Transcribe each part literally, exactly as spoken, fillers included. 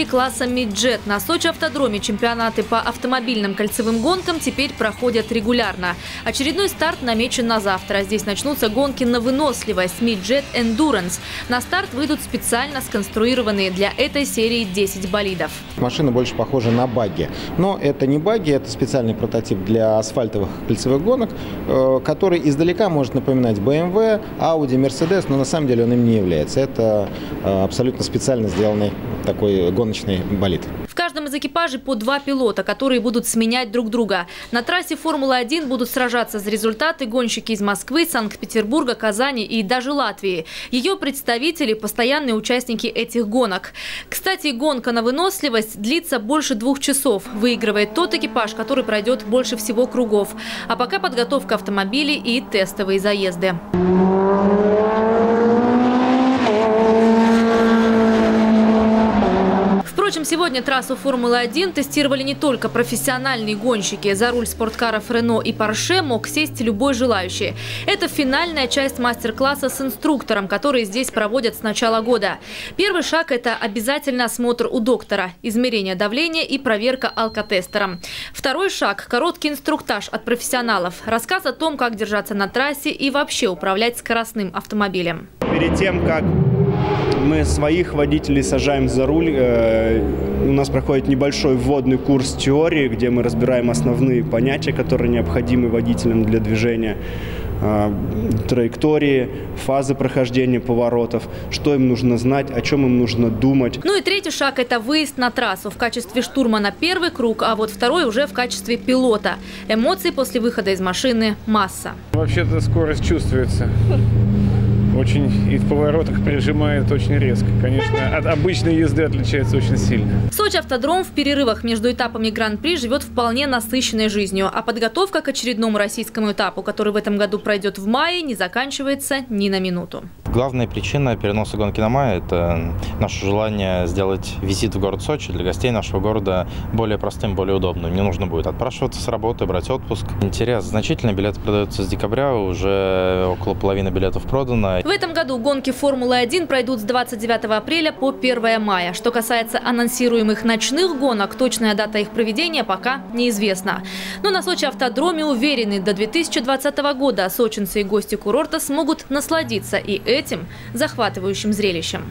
девушки класса Midjet. На Сочи Автодроме чемпионаты по автомобильным кольцевым гонкам теперь проходят регулярно. Очередной старт намечен на завтра. Здесь начнутся гонки на выносливость Mitjet Endurance. На старт выйдут специально сконструированные для этой серии десять болидов. Машина больше похожа на багги. Но это не багги, это специальный прототип для асфальтовых кольцевых гонок, который издалека может напоминать бэ эм вэ, Audi, Mercedes, но на самом деле он им не является. Это абсолютно специально сделанный такой гоночный болид. В каждом из экипажей по два пилота, которые будут сменять друг друга. На трассе Формулы один будут сражаться за результаты гонщики из Москвы, Санкт-Петербурга, Казани и даже Латвии. Ее представители – постоянные участники этих гонок. Кстати, гонка на выносливость длится больше двух часов. Выигрывает тот экипаж, который пройдет больше всего кругов. А пока подготовка автомобилей и тестовые заезды. Впрочем, сегодня трассу Формулы один тестировали не только профессиональные гонщики. За руль спорткаров Рено и Порше мог сесть любой желающий. Это финальная часть мастер-класса с инструктором, который здесь проводят с начала года. Первый шаг – это обязательно осмотр у доктора, измерение давления и проверка алкотестером. Второй шаг – короткий инструктаж от профессионалов. Рассказ о том, как держаться на трассе и вообще управлять скоростным автомобилем. Перед тем, как мы своих водителей сажаем за руль, у нас проходит небольшой вводный курс теории, где мы разбираем основные понятия, которые необходимы водителям для движения. Траектории, фазы прохождения поворотов, что им нужно знать, о чем им нужно думать. Ну и третий шаг – это выезд на трассу в качестве штурмана первый круг, а вот второй уже в качестве пилота. Эмоций после выхода из машины масса. Вообще-то скорость чувствуется. Очень и в поворотах прижимает очень резко. Конечно, от обычной езды отличается очень сильно. Сочи Автодром в перерывах между этапами Гран-при живет вполне насыщенной жизнью. А подготовка к очередному российскому этапу, который в этом году пройдет в мае, не заканчивается ни на минуту. Главная причина переноса гонки на май – это наше желание сделать визит в город Сочи для гостей нашего города более простым, более удобным. Не нужно будет отпрашиваться с работы, брать отпуск. Интерес значительный. Билеты продаются с декабря, уже около половины билетов продано. В этом году гонки Формулы один пройдут с двадцать девятого апреля по первое мая. Что касается анонсируемых ночных гонок, точная дата их проведения пока неизвестна. Но на Сочи Автодроме уверены, до две тысячи двадцатого года сочинцы и гости курорта смогут насладиться и этим захватывающим зрелищем.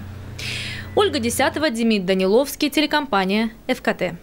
Ольга Десятова, Дмитрий Даниловский, телекомпания «Эфкате».